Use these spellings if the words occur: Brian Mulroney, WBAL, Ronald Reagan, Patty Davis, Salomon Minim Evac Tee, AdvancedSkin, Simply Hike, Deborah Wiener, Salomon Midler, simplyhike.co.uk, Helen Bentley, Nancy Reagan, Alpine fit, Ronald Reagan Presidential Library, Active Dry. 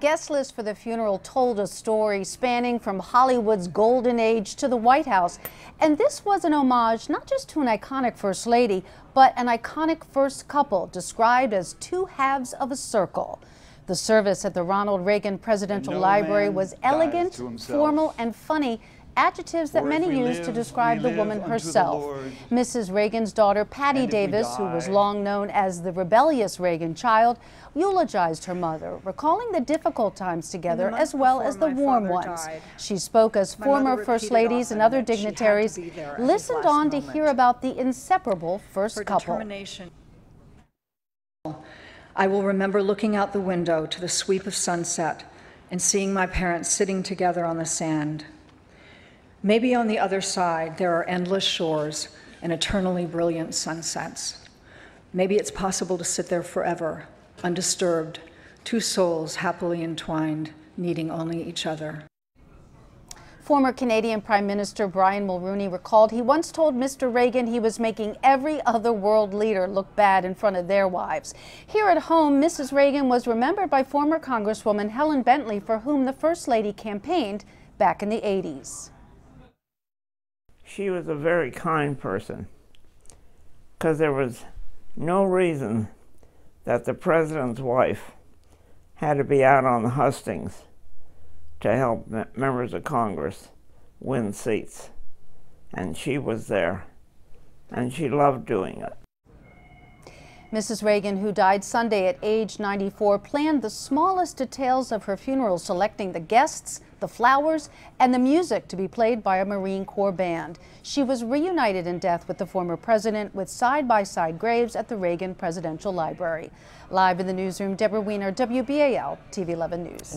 guest list for the funeral told a story spanning from Hollywood's golden age to the White House. And this was an homage not just to an iconic first lady, but an iconic first couple described as two halves of a circle. The service at the Ronald Reagan Presidential Library was elegant, formal, and funny, adjectives that many used to describe the woman herself. Mrs. Reagan's daughter, Patty Davis, who was long known as the rebellious Reagan child, eulogized her mother, recalling the difficult times together as well as the warm ones. She spoke as former first ladies and other dignitaries listened on to hear about the inseparable first couple. I will remember looking out the window to the sweep of sunset and seeing my parents sitting together on the sand. Maybe on the other side there are endless shores and eternally brilliant sunsets. Maybe it's possible to sit there forever, undisturbed, two souls happily entwined, needing only each other. Former Canadian Prime Minister Brian Mulroney recalled he once told Mr. Reagan he was making every other world leader look bad in front of their wives. Here at home, Mrs. Reagan was remembered by former Congresswoman Helen Bentley, for whom the First Lady campaigned back in the 80s. She was a very kind person, because there was no reason that the president's wife had to be out on the hustings to help members of Congress win seats. And she was there, and she loved doing it. Mrs. Reagan, who died Sunday at age 94, planned the smallest details of her funeral, selecting the guests, the flowers, and the music to be played by a Marine Corps band. She was reunited in death with the former president, with side-by-side graves at the Reagan Presidential Library. Live in the newsroom, Deborah Wiener, WBAL TV 11 News.